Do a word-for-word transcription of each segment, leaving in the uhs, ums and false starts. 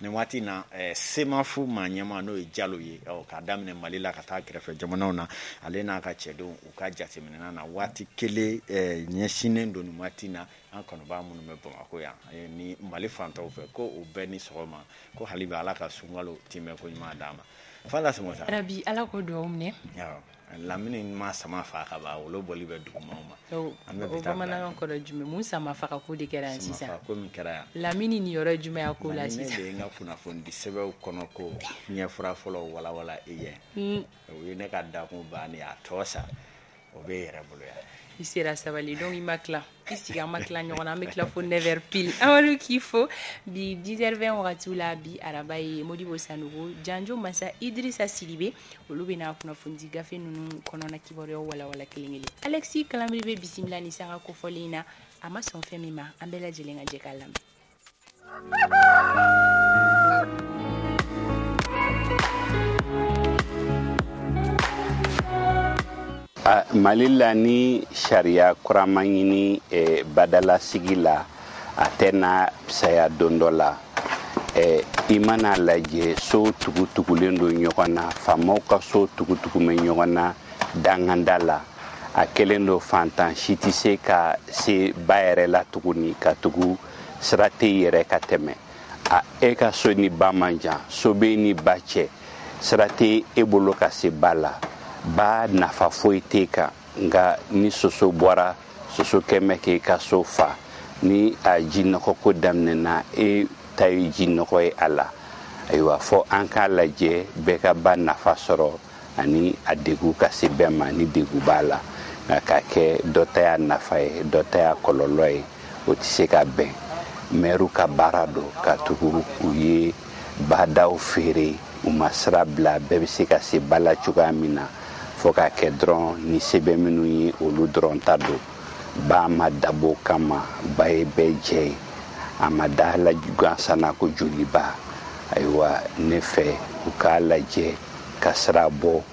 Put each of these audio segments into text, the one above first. ne waati na eh, semafu manyama no jalo ye o ka damne malila ka ta krefe jamana na ale na ka chedo u ka jatimina na waati kele eh, nyeshine ndo ni waati na ankon ba mu no mebo akoya eh, ni malifanta ofe ko o beni soma ko haliba ala ka sungalo time ko nyama dama fala semota rabi ala ko do umne ya lamine ma sama fa ka ba wolo boli be duguma ma o ma na nko do jume mu sama fa ka ko de kera sisa sama ko mi kera lamine ni yoro jume ya ko la sisa ne nga funa fondi sebe ko no ko nya fura folo wala wala iye mm o ye ne ka da ko ba ni atosa o be era bolo ya ici la savali donc il makla ici ga makla ni on a makla fo never pile alors qu'il faut bi dix heures vingt on ratula bi arabai modibo sanugo janjo masa Idrissa Sidibé olubina kuna fundi gafe nunu kono na kiboro wala wala kelengeli Alexis Kalambebe Bissimla ni sanga ko folina ama son femima ambela jelenga jekalam Uh, Malila ni sharia kuramanyini eh, badala sigila atena saya dondola eh, imana laje so tukutukulendo nyokana famoka so tukutukume nyokana dangandala akelendo fantan shitise ka se baerela tukuni katugu srate yere kateme a eka so ni bamanja so be ni bache srate eboloka se bala ba nafa foiteka nga ni soso bora soso kemeke ka sofa ni ajin ko damne na e tayi jin ko e ala aywa fo anka laje be ka ba nafa soro ani adegu ka se be mani degu bala ka ke dotaya nafa e dotaya kololoi otise ka be meru ka barado ka tuku uye ba daw fere o masra bla be se ka se bala chuka mina foka kedron ni sebeminui oludron tado ba madabo kama ba ebeje amada la jugansa na ko juliba aiwa nefe ukala je kasrabo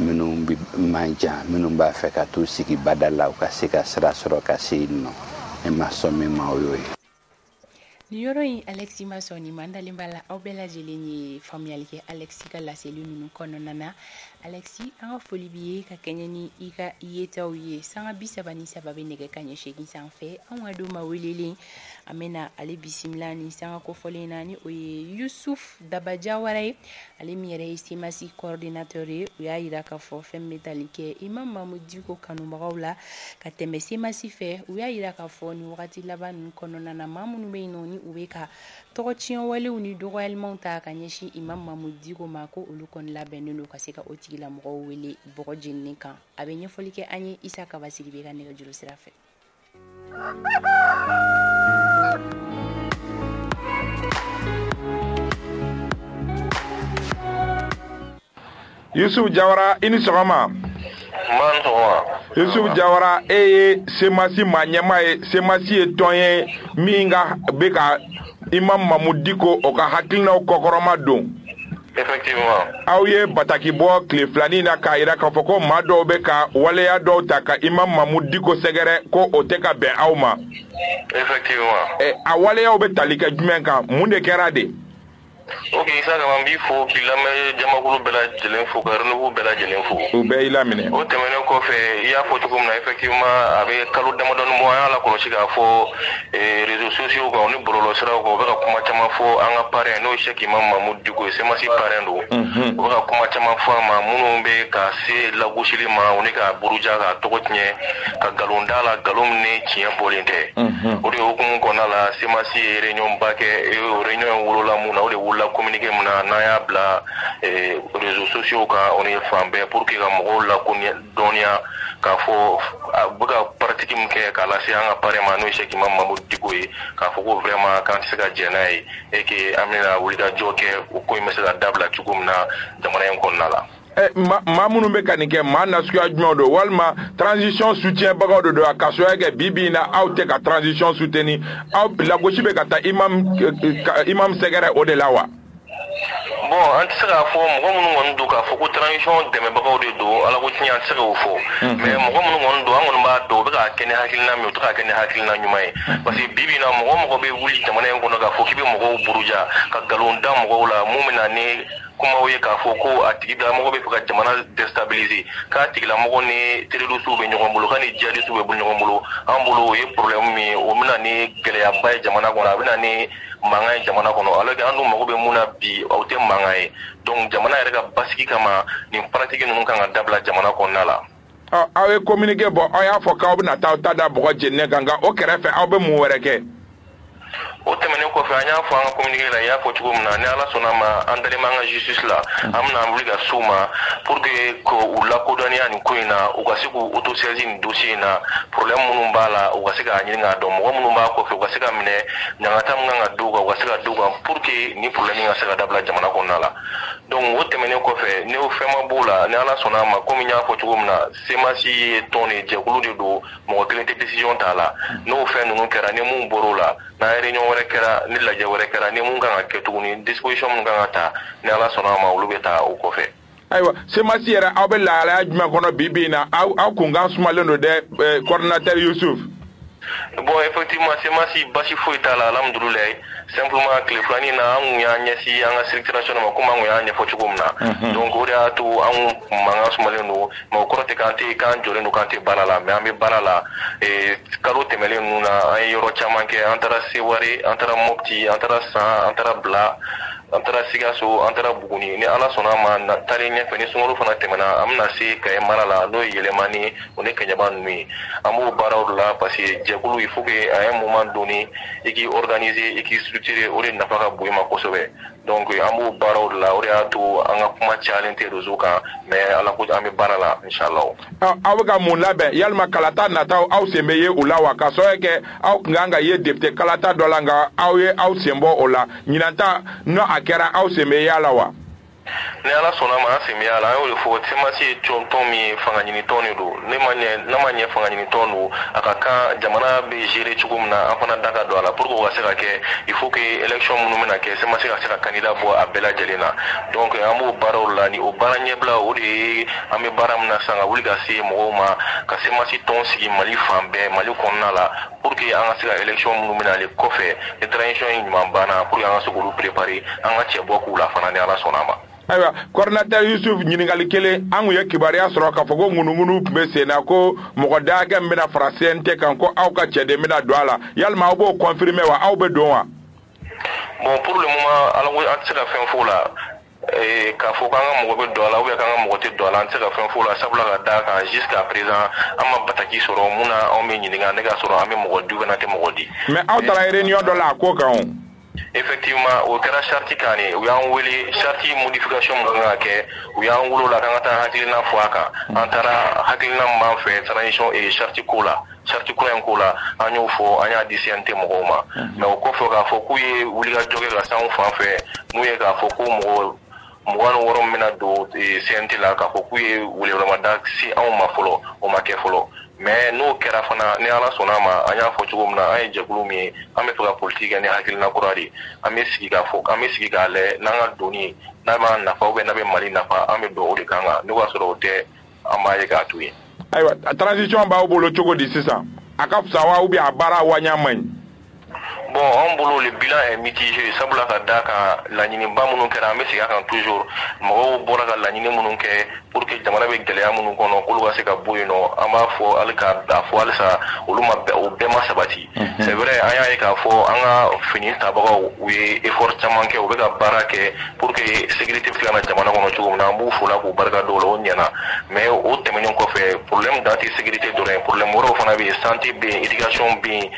minumbi manja minumba feka to siki badala ukasika sra sro kasino e masome maoyo Nioroi Alexis Masoni mandalimbala obela jelenye familial ke Alexis kala selu nunu kono nana Alexis an folibiye ka kenyani ika yeta uye sanga bisabani sababe nege kanye shegi sanfe anwado mawelele amena ale Bissimla ni sanga ko folena ni oye Yusuf Dabadjawara ale mire estimasi coordinateur uya ira ka fo fem metalike imam mamudi ko kanu magawla ka temesi masife uya ira ka fo ni wakati laban kono nana mamunu beinoni ubeka tokotien wale uni dogalement ta kanyeshi imam mamudi ko mako ulukon labenelo kaseka oti la mro wele borjinni kan abenye folike anyi Issa Kavassidibé kan ne jolo sira fe Yusuf Djara inisoma Mantoa Yusuf Djara eye semasi manyama e semasi etoyen minga beka imam mamudiko okahakilna okokoroma do effectivement awye bataki bo kle flanina ka ira ka foko mado beka wale ya do taka imam mamudiko segere ko oteka be awma effectivement e awale ya obetalika jumenka munde kerade ok ça quand il faut qu'il la me jamakulu bela jelen fo karnu bela jelen fo ou be ilamine o temene ko fe ya fo tukum na effectivement avec kalu dama don moya la ko chiga fo réseaux sociaux ko ni brolo sera ko be ka kuma chama fo anga parrain no cheki mama mudu ko c'est masi parrain do o ka kuma chama fo ma muno be ka se la goshili ma oni ka buruja ka tokotnye ka galonda la galomne chien bolente o de hukum ko na la c'est masi réunion bake e réunion wolo la muna o de la communiquer mon anayabla eh, réseaux sociaux ka on est fambé pour que gamro la donia ka fo buga pratique mke ka la sianga parema no cheki mama mudikoy ka fo ko vraiment quand se ka jenai et que amina wulida joke ko imesela dabla chukumna damana en konnala eh mamunu ma mekanike mana sku ajmodo walma transition soutien bagodo do akasoya ke bibina aute ka transition soutenu au la gochibe kata imam imam segere odelawa bon an tɛ se k'a fɔ mɔgɔ minnu kɔni don k'a fɔ ko transition dɛmɛbagaw de don ala ko tiɲɛ an tɛ se k'o fɔ mais mɔgɔ minnu kɔni don an kɔni b'a dɔn u bɛ k'a kɛ ni hakilina min ye u tɛ k'a kɛ ni hakilina ɲuman ye parce que bi bi na mɔgɔ mɔgɔ bɛ wuli jamana in kɔnɔ k'a fɔ k'i bɛ mɔgɔw buruja ka galon da mɔgɔw la mun bɛ na ni kumaw ye k'a fɔ ko a tigi bila mɔgɔ bɛ fɛ ka jamana déstabiliser k'a tigila mɔgɔ ni terroristes bɛ ɲɔgɔn bolo k'a ni djihadistes bɛ ɲɔgɔn bolo an bolo o ye problème min ye o bɛna ni gɛlɛyaba ye jamana kɔnɔ a bɛna ni mankan ye jamana kɔnɔ alors que an dun mago bɛ mun na bi aw tɛ mankan ye donc jamana yɛrɛ ka basigi kama nin pratique ninnu kan ka dabila jamana kɔnɔna la. Ɔ aw ye communiqué bɔ aw y'a fɔ k'aw bɛna taa aw ta da bɔgɔ jeninen kan nka o kɛrɛfɛ aw bɛ mun wɛrɛ kɛ. O tɛmɛnen kɔfɛ an y'a fɔ an ka communiqué la, i y'a fɔ cogo min na, ni Ala sɔnna ma an dalen bɛ an ka justice la, an bɛna wuli ka s'u ma pour que k'u lakodɔnniya nin ko in na, u ka se k'u autosaisir nin dossier in na, problème minnu b'a la, u ka se k'a ɲini k'a dɔn, mɔgɔ minnu b'a kɔfɛ, u ka se ka minɛ, ɲankata min kan ka d'u kan, u ka se ka d'u kan pour que nin problème in ka se ka dabila jamana kɔnɔna la. Donc o tɛmɛnen kɔfɛ, ni o fɛn ma b'o la, ni Ala sɔnna ma, komi n y'a fɔ cogo min na, semasi ye tɔn de jɛkulu de don, mɔgɔ kelen tɛ décision t'a la, n'o fɛn ninnu kɛra, ni mun bɔr'o la, n'a yɛrɛ ɲɔgɔn wɛrɛ kɛra ni lajɛ wɛrɛ kɛra ni mun kan ka kɛ tuguni disposition mun kan ka ta ni Ala sɔnna ma olu bɛ taa o kɔfɛ. Ayiwa semasi yɛrɛ aw bɛ lahalaya jumɛn kɔnɔ bi bi in na aw aw kunkan sumalen don dɛ coordinateur Yusuf. Bon effectivement semasi basi foyi t'a la alhamdulilayi simplement tile fila in na an kun y'an ɲɛsin an ka circulation ma komi an kun y'a ɲɛfɔ cogo min na donc o de y'a to an kun mankan sumalen don mais o kɔrɔ tɛ k'an tɛ k'an jɔlen don k'an tɛ baara la mais an bɛ baara la kalo tɛmɛlen ninnu na an ye yɔrɔ caman kɛ an taara Seware an taara Mopti an taara San an taara Bila an taara Sikaso an taara Buguni ni Ala sɔnna ma taalen ɲɛfɛ ni sunkalo fana tɛmɛna an bɛna se Kaye mara la n'o ye Yɛlɛmani o ni Kaɲaba ninnu ye an b'o baaraw de la parce que jɛkulu il faut que à un moment donné i k'i organiser i k'i o de nafa ka bon i ma kosɛbɛ donc an b'o baaraw de la o de y'a to an ka kuma cayalen tɛ réseau kan mais Ala ko an bɛ baara la inshallah. Aw bɛ ka mun labɛn yalima kalata nataw aw sen bɛ ye o la wa ka sɔrɔ kɛ aw kun kan ka ye député kalata dɔ la nka aw ye aw sen bɔ o la ɲinata n'o a kɛra aw sen bɛ y'a la wa. Ni Ala sɔnna ma an sen bɛ y'a la an y'o de fɔ semasi ye tɔn min ye fangaɲinitɔn de don ne ma ɲɛ n'a ma ɲɛ fangaɲinitɔn don a ka kan jamana bɛ gérer cogo min na an fana da ka don a la pour que o ka se ka kɛ il faut que élection minnu bɛna kɛ semasi ka se ka candidat bɔ a bɛɛ lajɛlen na donc an b'o baaraw la ni o baara ɲɛbila o de ye an bɛ baara min na sisan ka wuli ka se mɔgɔw ma ka semasi tɔn sigi Mali fan bɛɛ Mali kɔnɔna la pour que an ka se ka élection minnu bɛna ale kɔfɛ ni transition in ɲuman banna pour que an ka se k'olu préparer an ka cɛ bɔ k'u la fana ni Ala sɔnna ma. Ayiwa coordinateur Yusuf ɲininkali kelen an kun ye kibaruya sɔrɔ k'a fɔ ko ŋunuŋunu tun bɛ sen na ko mɔgɔ da hakɛ min bɛna fara C N T kan ko aw ka cɛden bɛna don a la yalima aw b'o confirmer wa aw bɛ don wa. Bon pour le moment Ala ko an tɛ se ka fɛn f'o la. Eh, k'a fɔ k'an ka mɔgɔ bɛ don a la ou bien k'an ka mɔgɔ tɛ don a la an tɛ se ka fɛn f'o la sabula ka d'a kan jusqu'à présent an ma bataki sɔrɔ mun na anw bɛ ɲininka ne ka sɔrɔ an bɛ mɔgɔ di ou bien an tɛ mɔgɔ di. Mais aw taara réunion dɔ la a ko kan o. Effectivement o kɛra charte kan de u y'an wele charte modification min kan ka kɛ u y'an wolo la k'an ka taa hakilina fɔ a kan an taara hakilina min b'an fɛ transition et charte ko la charte kura in ko la an y'o fɔ an y'a di C N T mɔgɔw ma mais o kɔfɛ k'a fɔ k'u ye wulikajɔ kɛ ka s'anw fan fɛ n'u ye k'a fɔ ko mɔgɔ mɔgɔ ni wɔɔrɔ min bɛna don C N T la k'a fɔ k'u ye welewelemada se anw ma fɔlɔ o ma kɛ fɔlɔ. Mais n'o kɛra fana ni Ala sɔnna ma an y'a fɔ cogo min na an ye jɛkulu min ye an bɛ fɛ ka politique kɛ ni hakilina kura de ye an bɛ sigi k'a fɔ an bɛ sigi k'a lajɛ n'an ka doni n'a b'an nafa ou bien n'a bɛ Mali nafa an bɛ don o de kan kan n'o y'a sɔrɔ o tɛ an b'a ye k'a to yen. Ayiwa transition b'aw bolo cogo di sisan a ka fisa wa ou bien a baara wa ɲa man ɲi. Bon an bolo le bilan est mitigé sabula ka d'a kan laɲiniba minnu kɛra an bɛ segin a kan toujours mɔgɔw bɔra ka laɲini minnu kɛ pour que jamana bɛ gɛlɛya minnu kɔnɔ k'olu ka se ka bɔ yen nɔ an b'a fɔ hali k'a fɔ halisa olu ma o bɛɛ ma sabati c'est vrai an y'a ye k'a fɔ an ka fini tabagaw u ye effort caman kɛ u bɛ ka baara kɛ pour que sécurité bɛ se ka na jamana kɔnɔ cogo min na an b'u fo la k'u barika dɔw la o ɲɛna mais o tɛmɛnen kɔfɛ problème dan tɛ sécurité dɔrɔn ye problème wɛrɛw fana bɛ yen santé bɛ yen éducation bɛ yen.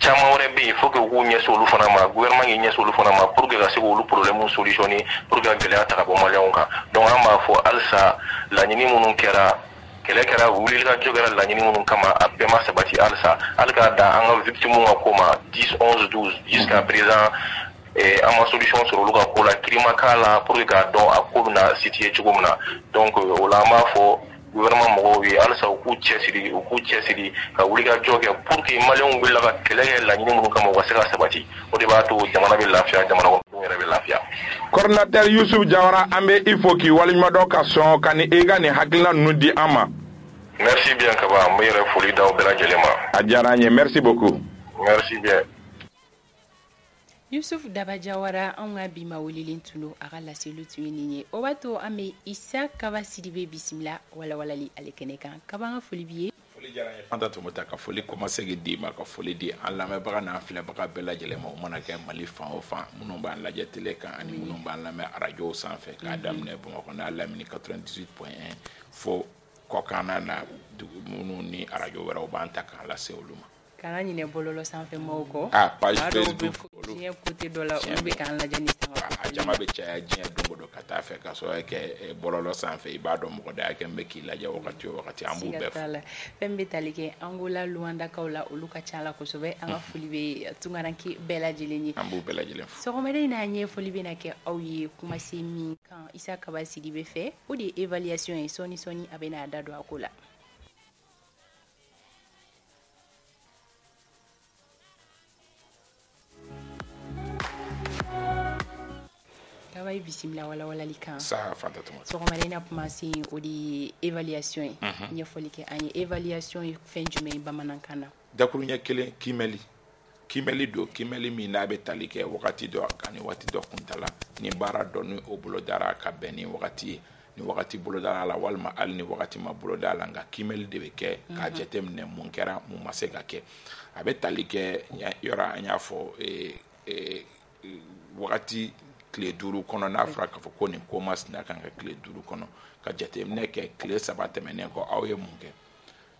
Caman wɛrɛ bɛ yen faut que u k'u ɲɛsin olu fana ma gouvernement k'i ɲɛsin olu fana ma pour que ka se k'olu problème solutionner pour que ka gɛlɛya ta ka bɔ maliyɛnw kan donc an b'a fɔ halisa laɲini minnu kɛra kɛlɛ kɛra wulikajɔ kɛra laɲini minnu kama a bɛɛ ma sabati halisa hali k'a dan an ka victimes ka ko ma dix, onze, douze jusqu'à présent an ma solution sɔrɔ olu ka ko la kirima k'a la pour que k'a dɔn a ko bɛna situer cogo min na donc o la an b'a fɔ gouvernement mɔgɔw ye halisa u k'u cɛsiri u k'u cɛsiri ka wulikajɔ kɛ pour que maliyɛnw wulila ka kɛlɛ kɛ laɲini minnu kama u ka se ka sabati o de b'a to jamana bɛ lafiya jamana kɔnɔdenw yɛrɛ bɛ lafiya. Coordinateur Yusuf Djara ambe ifoki walima do ka son kani ega ni hakilna nudi ama. Merci bien Kaba, meilleur folie dans Bella Casim. Merci beaucoup. Merci bien. Yusuf Dabadjawara anga bima wulilin tuno aga la selu tuini obato amé Issa Kavassidibé Bissimla wala wala li alekeneka Kaba nga folie bié. Folie Djara fanta to mota ka folie commencer di ma ka folie di Allah me baga na fila baga Bella Casim o mona ka mali fan o fan munon ban la jetele kan ani munon ban la me radio sans fait ka damne bon ko na la mini quatre-vingt-dix-huit point un fo kokana na munon ni radio wala banta ka la seuluma. Quand il est bololo sans faire moko. Ah, page Facebook. Il y a côté de la Oube quand la Janice. Ah, Jamabecha, Jia Dobo Kata fait qu'à soi que bololo sans faire Ibadom Roda Kembeki, la Yaokati, Orati, Amboube. Pembe Talike, Angola, Luanda, Kaula, Uluka Chala, Kosove, Angafulibe, Tunganaki, Bella Jeleni. Amboube Bella Jeleni. Se remettre une année Folibinake, Aouye, Kumasemi, quand Issa Kavassidibé fait, ou des évaluations et Soni Soni Abena Dado Akola. Bissimla wala wala lika ça fantatement so romalena pour masser ou di évaluation ni folike ani évaluation fin du mai bamanankana dakurunya kelen kimeli kimeli do kimeli mina betalike wakati do kani wati do kuntala ni bara donu obulodara ka beni wakati ni wakati bulodara la walma alni wakati ma bulodara nga kimeli debeke ka jetem ne munkera mu masega ke abetalike yora anyafo e wakati clé duru kono na Afrika foko ni komas na kanga clé duru kono ka jate mneke clé sabate meneko awye munge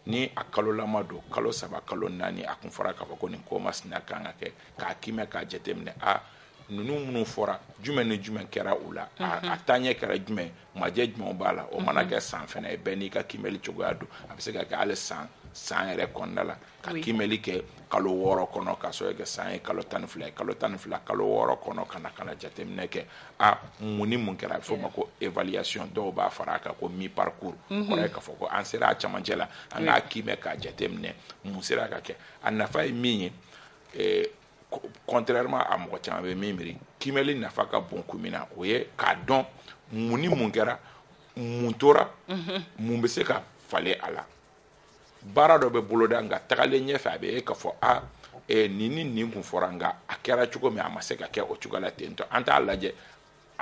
ni akalola mado kalo saba kalo nani akunfora ka foko ni komas na kanga ke ka kime ka jate mne a nunu munu fora jume ni jume kera ula a tanye kera jume maje jume mbala o manake san fene ebeni ka kimeli chogado abisega ka ale san san ere kondala ka kimeli ke kalo woro kono kaso ege san kalo tanfla kalo tanfla kalo woro kono kana kana jate mneke a muni munkera fo mako evaluation do ba faraka ko mi parcours ona ka foko ansera a chamanjela anga kime ka jate mne musera ka ke anafa mi e contrairement à mon temps avec Mimri, Kimeli n'a pas qu'à bon communa, oui, Kadon, Mouni Mungera, Muntora, Mumbeseka, fallait à la Barra de Bolodanga, Tralene Fabe, Kafoa, et Nini Nimuforanga, à Karachuko, mais à Maseka, au Chugala Tento, Antalage,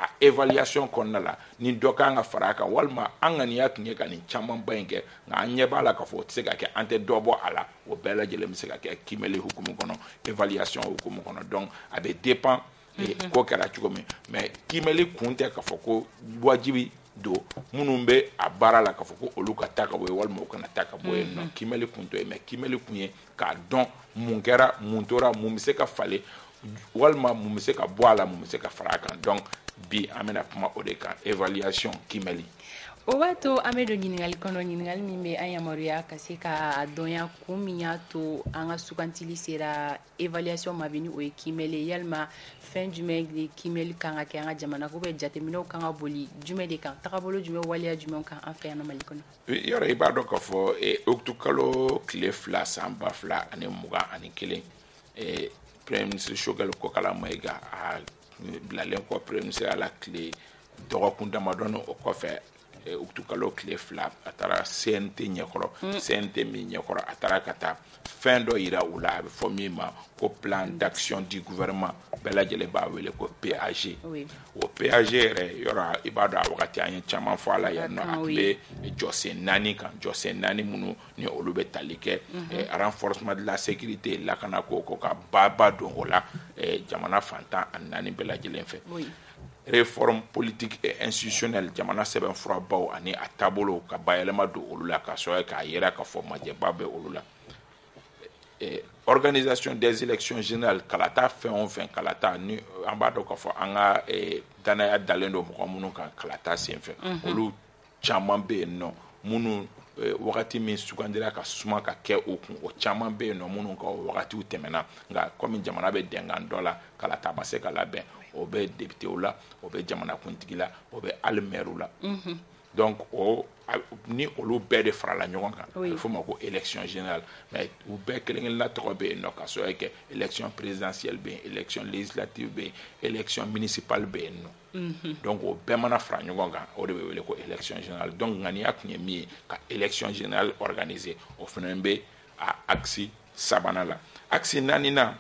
à évaluation qu'on a là, ni Dokanga Faraka, Walma, Anganiak, Niakani, Chaman Banke, Nanyabala Kafo, Segake, Ante Dobo à la. Au bel âge, les Segake, Kimeli Hukumokono, évaluation Hukumokono, donc, à des dépens, et Kokarachukome. Mais Kimeli Kunte Kafoko, Wajibi, Do, Munumbe, à Barala Kafoko, Oluka Takawe, Walmokan Takawe, non, Kimeli Kunte, mais Kimeli Kunye, Kadon, Mungera, Muntora, Mumseka Fale, Walma, Mumseka Boala, Mumseka Faraka, donc, bi amena puma odeka évaluation kimeli obato amedo nyingal kono nyingal mimbe ayamoria kasika donya kuminya to anga sukantili sera évaluation mabini o kimeli yalma fin du mai kimeli kanga kanga jamana ko be jatemino kanga boli jume de kan takabolo jume walia jume kan affaire no malikono yore ibado ko fo e oktukalo clefla samba fla ane muga ane kele e premier ministre shogal ko kala maiga a blalen ko premse ala clé doro kunda madono o ko fe o tukalo clé flap atara sente nyekoro sente mi nyekoro atara kata fin do ira ula formima ko plan d'action du gouvernement bela jele bawele ko P A G o P A G re yora ibada wakati anyen chama fala yano akbe Jose Nani kan Jose Nani munu ni Olube Talike renforcement de la sécurité la kana ko ko ka baba dongola jamana fanta an nani bela jele fe réforme politique et institutionnelle jamana seben fura baw ani atabolo ka bayelema do olula ka soye ka yera ka forma je babe olula et organisation des élections générales kalata fait on vingt kalata ni ambado ka fo anga e danaya dalendo mo munu ka kalata sen fait olu chamambe non munu wakati min sugandira ka suma ka ke okun o chamambe non munu ka wakati utemena nga comme jamana be denga ndola kalata base kala ben obé député ou là, obé jamana kuntigi là, obé almer ou là. Donc, on ni au bête de frala nyonga. Il faut ma élection générale. Mais au bête que l'on a trop bien, non, parce que élection présidentielle bien, élection législative bien, élection municipale bien, non. donc au permanent frangonga au début de l'élection générale donc gagner qui mis qu'à élection générale organisée au Fnmb à axi sabana la axi nanina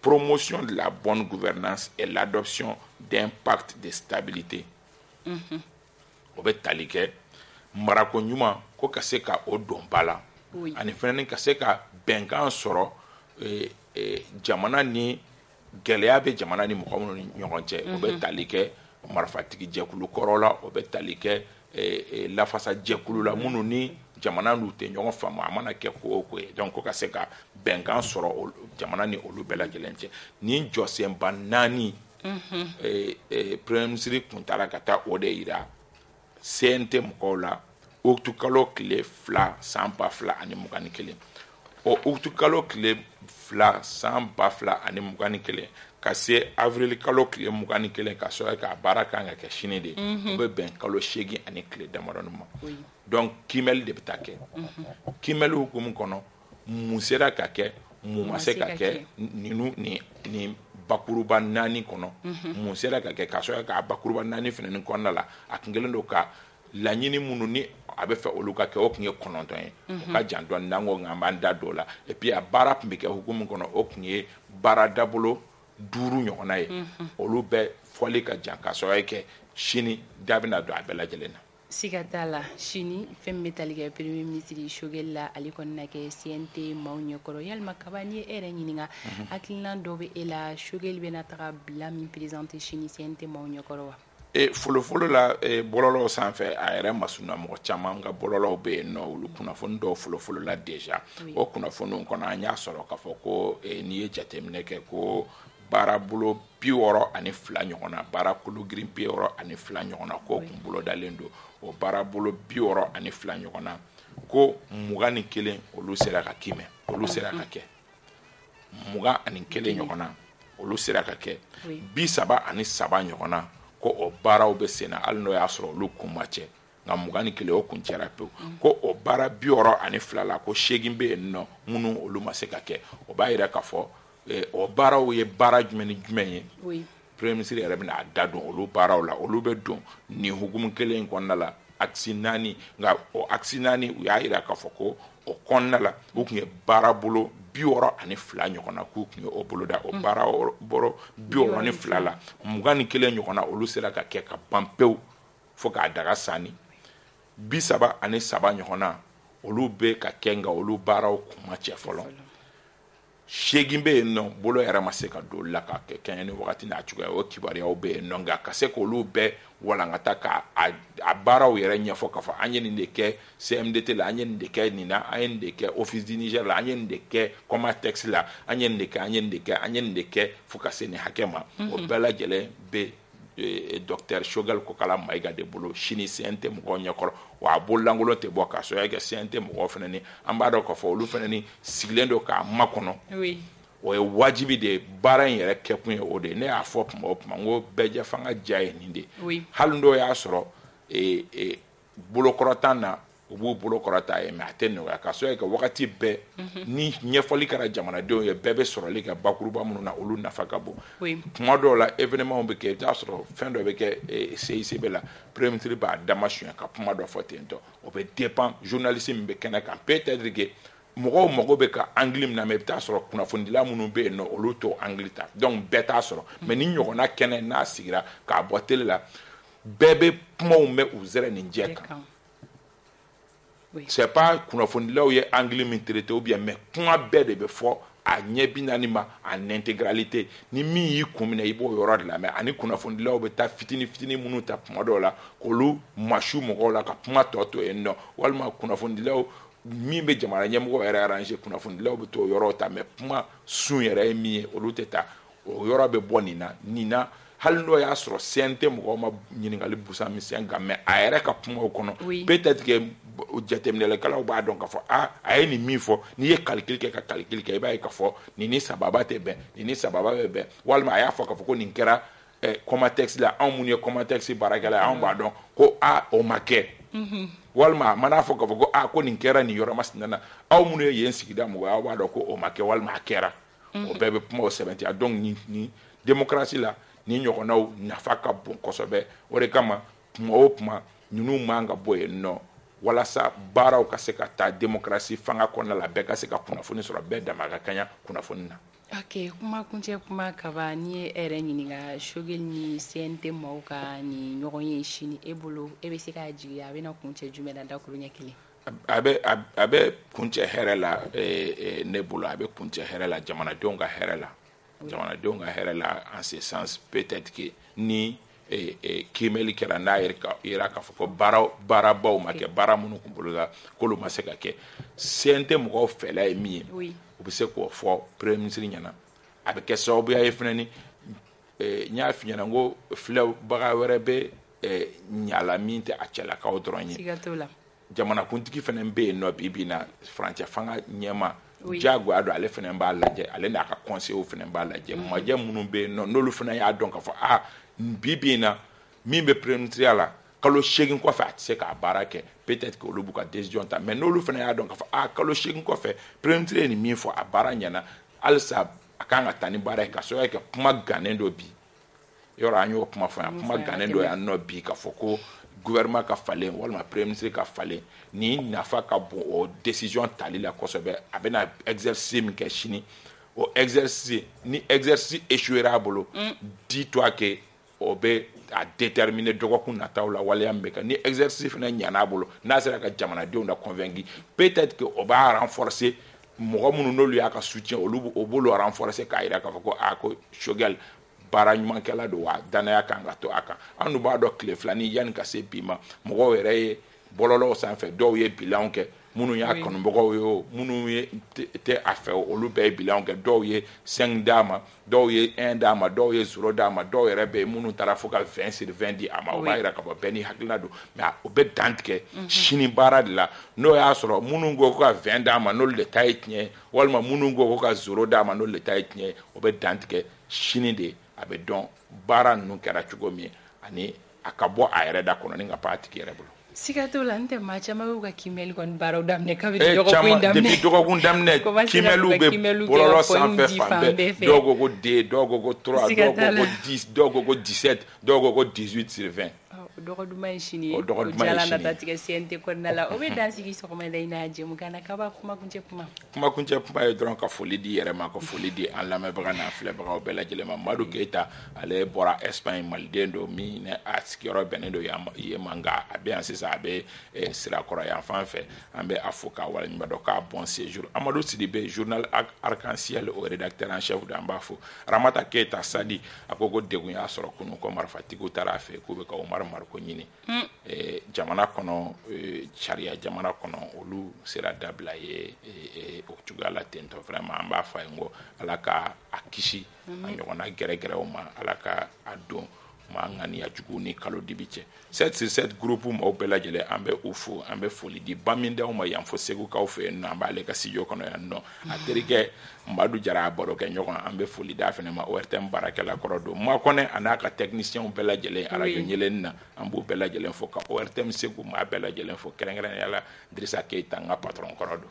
promotion de la bonne gouvernance et l'adoption d'un pacte de stabilité Robert Talike Maracoñuma ko kase ka o donbala ani fenani kase ka benkan soro jamana ni gɛlɛya bɛ jamana ni mɔgɔ minnu ni ɲɔgɔn cɛ o bɛ tali kɛ marifatigi jɛkulu kɔrɔ la o bɛ tali kɛ lafasa jɛkulu la minnu ni jamana n'u tɛ ɲɔgɔn faamu a mana kɛ ko o ko ye donc ko ka se ka bɛnkan sɔrɔ jamana ni olu bɛɛ lajɛlen cɛ nin jɔsenba naani premier ministre kun taara ka taa o de yira C N T mɔgɔw la oktokalo tile fila san ba fila ani mugan ni kelen o oktokalo tile fla sans ba fla ani mugani kelen ka se avril kalo kile mugani kelen ka so ka baraka nga ka shine de be ben kalo shegi ani kile damaronuma donc kimel de bitake kimel hukum kono musera ka ke mumase ka ke ninu ni ni bakuruba nani kono musera ka ke ka so ka bakuruba nani fenani kono la akingele ndo ka la nyini munu ni abe fe oluka ke okunye kononton e ka jando nango ngamba ndado la et puis a barap mbike hukumu kono okunye baradabolo duru nyona e olube fole ka janka so yake shini dabina do abela jelena sikatala shini fem metaliga premier ministre shogella alikonna ke C N T mawnyo koro yal makabani ere nyininga aklinan dobe ela shogel benatra blami présenter shini C N T mawnyo koro wa e folo folo la e bololo sanfè aere masuna mo chamanga bololo be no ulukuna fondo folo folo la deja o kuna fondo nkona anya soro ka foko e niye chatemne ke ko bara bulo pioro ani fla nyona bara kulu green pioro ani fla nyona ko kumbulo dalendo o bara bulo pioro ani fla nyona ko mugani kelen olusera ka kime olusera ka ke muga ani kelen nyona olusera ka ke bi saba ani saba nyona ko o bara obesena alno ya soro lukumache nga mugani kile okunchera pe ko o bara bioro ani flala ko shegimbe no munu olumaseka ke o baira kafo o bara o ye bara jumeni jumenye oui premier ministre erabina adadon olu bara ola olube don ni hugum kele nkonala aksinani nga o aksinani u yaira kafo ko o konala ukunye bara bulo bioro ani fla nyokona kukunye oboloda o bara boro bioro ani flala mugani kele nyokona olusela ka ke ka pampeu foka adaga sani bisaba ani saba nyokona olube ka kenga olubara okuma chefolo shegimbe no bolo era maseka do la ka ke kenene wakati na chuga o kibari o be no nga ka se ko olube wala ngata ka abara o yere nyefo ka fa anyeni ndeke C M D T la anyeni ndeke nina anyeni ndeke office du Niger la anyeni ndeke koma text la anyeni ndeke anyeni ndeke anyeni ndeke fukase ni hakema o bela jele be docteur Shogal Kokala Maiga de Bolo Chini C N T Mkonya Koro wa bolangolo te boka so ya C N T Mkofene ni ambado ko fo olufene ni siglendo ka makono oui o e wajibi de bara yere kepun o de ne afop mop mango beje fanga jaye ni de oui halundo ya soro e e bolokorotana obu bolokorata e mateno ya kaso ya wakati be ni nyefoli kara jamana de ye bebe soro le ka bakuruba mununa olu nafakabo oui modola evenement mbeke ta soro fendo beke C I C bela premier ministre ba damashu ka pomado fotento obe dépend journaliste mbeke na ka peut-être que mogo mogo beka anglim na mepta soro kuna fondila munube no oluto anglita donc beta soro mais ni nyona kenen na sigira ka botele la bebe mo me uzere ni njeka c'est pas qu'on a fondé là où il y a anglais m'intéressé ou bien mais qu'on a bien des efforts à n'ébinanima en intégralité ni mi commune ibo yorad la mais ani qu'on a fondé là où beta fitini fitini munuta pomado la kolu machu mogola ka pomato to eno walma qu'on a fondé là où mi be jamara nyamgo era arranger qu'on a fondé là où to yorota mais poma sunyera mi oluteta yorabe bonina nina halno ya sro sente mogo ma nyiningali busa mi senga mais aere ka pomo kono peut-être que o jatemne le kala ba donc fo a ay ni mi fo ni ye calcul ke ka calcul ke ba ka fo ni ni sababa te ben ni ni sababa be walma aya fo ka fo ko ni nkera eh comme texte la en munye comme texte baragala en ba donc ko a o make walma mana fo ka fo ko a ko ni nkera ni yoro masnana aw munye ye nsikida mo wa ba donc ko o make walma akera o bebe pomo seventy donc ni ni démocratie la ni nyokonaw nafaka bon kosobe ore kama mo opma nunu manga boye no wala sa bara ukaseka ta demokrasi fanga kona la beka seka kuna foni sura beda magakanya kuna foni na ok kuma kunje kuma kabani ere nyinga shogel ni sente mauka ni nyokonye shini ebolo ebeseka ajiri abena kunje jumela ndakulunya kile abe abe kunje herela e nebula abe kunje herela jamana donga herela jamana donga herela en ce sens peut-être que ni e e kimeli kera nairka iraka foko bara bara baw make bara munu kumbula kolu maseka ke sente mo fela emi oui obese ko fo premier ministre nyana abeke so bu ya fenani e nya finyana ngo flew bara werebe e nyala minte acela ka odronyi sigatola jamana kuntiki fenen be no bibi na francia fanga nyema jago ado ale fenen ba laje ale na ka conseil fenen ba laje mo je munu be no no lu fena ya don ka fo ah Bibina, mime prénuntria là, quand le chèque qu'on fait, c'est qu'à barraque, peut-être que le bouc a déjeuné, mais nous le faisons donc ah quand le chèque qu'on fait, prénuntria ni mille fois à barrañana, alsa à quand attendez barraque, c'est vrai que pour ma gagne d'obi, il y aura un jour pour ma femme, pour ma gagne d'obi un obi qu'à Foucault, gouvernement qu'à fallait, ou ma prénuntria qu'à fallait, ni n'affa qu'à bon décision tali la conserver, avec un exercice m'kechini, ou exercice ni exercice échouera bolo, dis-toi que obé a déterminé dogo kuna taula wale ambeka ni exercice na nyana bolo na sera ka jamana de on a convaincu peut-être que oba renforcer mo munu no lui aka soutien olubu obolo renforcer kaira ka ko ako shogal baranyuma kala do wa danaya kanga to aka anu ba do clé flani yan ka se bima mo were bololo san fe do ye bilan ke munu ya kono mbogo yo munu ye te afa olube bilan ke do ye cinq dama do ye un dama do ye zéro dama do ye rebe munu tarafuka vingt sur vingt di ama obaira ka beni hakla do mais obedant ke shini barad la no ya soro munu ngo ko vingt dama no le taitnye walma munu ngo ko zéro dama no le taitnye obedant ke shini de abedon bara no kara chugomi ani akabo aire da kono ninga patiki rebolo Sigato lante machama uga kimel kon baro damne ka video ko indamne depuis dogo ko damne kimelu be bololo sans faire fambe dogo ko deux dogo ko trois dogo ko dix dogo ko dix-sept dogo ko dix-huit sur vingt dogo duma chini dogo jala na tatike sente ko nala obe dansi ki so ko me dayna jemu kana kaba kuma kunche kuma kuma kunche kuma e dron ka foli di yere ma ko foli di an la me brana fle brao bela jele ma madu keita ale bora Espagne maldendo mi ne askiro benendo ya manga abian abe eh, sira koraya fanfè ambe afoka wala nbadoka bon séjour Amadou Sidibé journal arc-en-ciel au rédacteur en chef d'Ambafo Ramata Keita Sadi akoko degunya soro kunu ko marfati ko tarafe ko be ka Omar Marcoñini mm. eh, jamana kono eh, charia jamana kono olu sira dablaye e Portugal atento vraiment Ambafa ngo alaka akishi mm -hmm. anyona gere gere oma alaka adon mangani ya chukuni kalo dibiche sept sur sept groupe mo bela jele ambe ufu ambe foli di baminde o ma yamfo segu ka ofe na bale ka sijo kono ya no aterike Amé Youssouf Dabadjawara nyoko ambe foli da fene ma ortem barakela korodo ma kone anaka technicien bela jele ara yonyelen na ambo bela jele fo ka ortem segu ma bela jele fo kerengren yala drisa keita nga patron korodo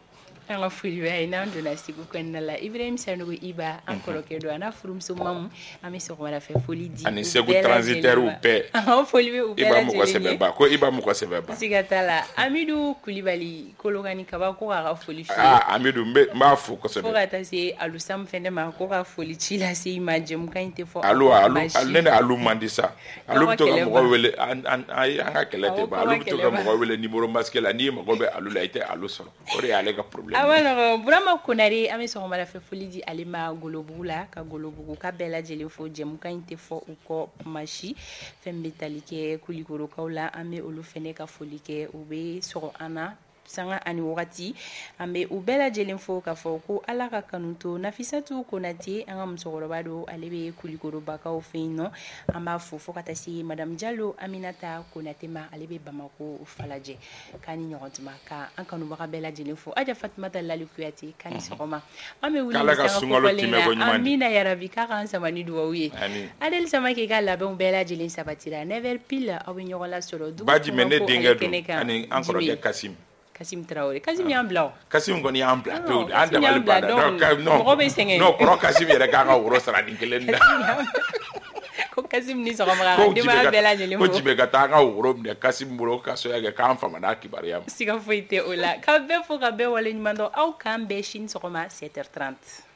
ela fulu ay na ndona siku kwenna la Ibrahim Sanogo iba encore ke do ana furum so mam ami so wala fe foli di ani segu transitaire ou paix on foli ou paix iba mo ko sebe ba ko iba mo ko sebe ba sigatala Amidou Koulibaly kologani kaba ko ga foli ah Amidou ma fu ko sebe ko ga tasi alusam fende ma ko ga foli ci la si image mo kante fo allo allo alene allo mandisa allo to mo wele an ay anga kelete ba allo to mo wele numéro masque la ni mo ko be allo la ite allo so ko re ale ka problème awalo burama kunari ami so mara fe folidi alima golobula ka golobugo ka bela jeli fo jem ka inte fo uko machi fembe talike kulikoro kaula ami olufene ka folike ube so ana sanga ani wati ambe ubela jeli fo ka fo ko alaka kanuto nafisatu konati anga msoro bado alebe kulikoro baka ofeino amba fo fo katasi madame Diallo Aminata konatema alebe bamako falaje kani nyotima ka anka no baka bela jeli fo aja Fatmata lalikuati kani soroma ambe wuli amina ya rabika kansa manidu wawi adel sama ke gala be bela jeli sabatira never pile awinyola solo du baji mene dinga do ani anko de Casim Casim Traoré Casim en blanc Casim goni en blanc tout ande mal pas non non non Casim era gaga o rosara dinkelenda Kasim ni soro mara ko dima bela nyele mo ko jibega tanga urom ne Kasim buro kaso ya ka fama na kibaria sika foite ola ka be fo ka be wale nyimando au kambe shin soro ma sept heures trente.